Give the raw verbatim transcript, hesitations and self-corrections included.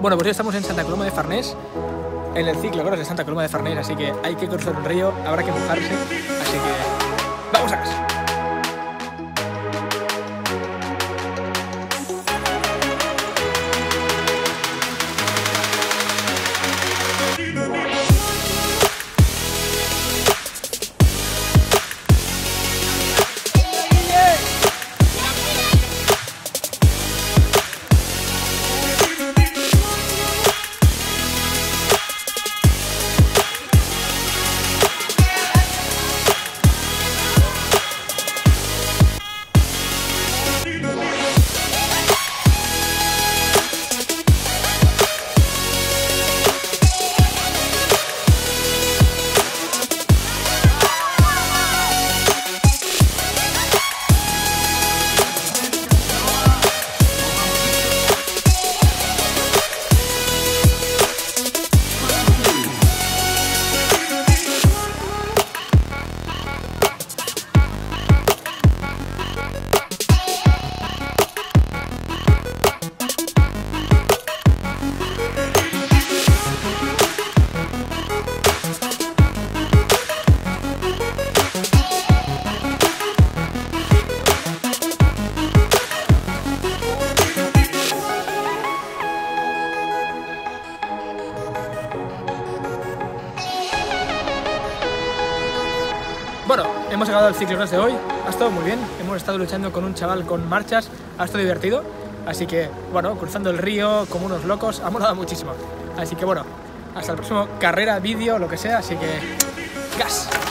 Bueno, pues ya estamos en Santa Coloma de Farners, en el ciclo de Santa Coloma de Farners, así que hay que cruzar un río, habrá que mojarse, así que ¡vamos a casa! Bueno, hemos acabado el ciclocross de hoy, ha estado muy bien, hemos estado luchando con un chaval con marchas, ha estado divertido, así que, bueno, cruzando el río como unos locos, ha molado muchísimo. Así que bueno, hasta el próximo, carrera, vídeo, lo que sea, así que ¡gas!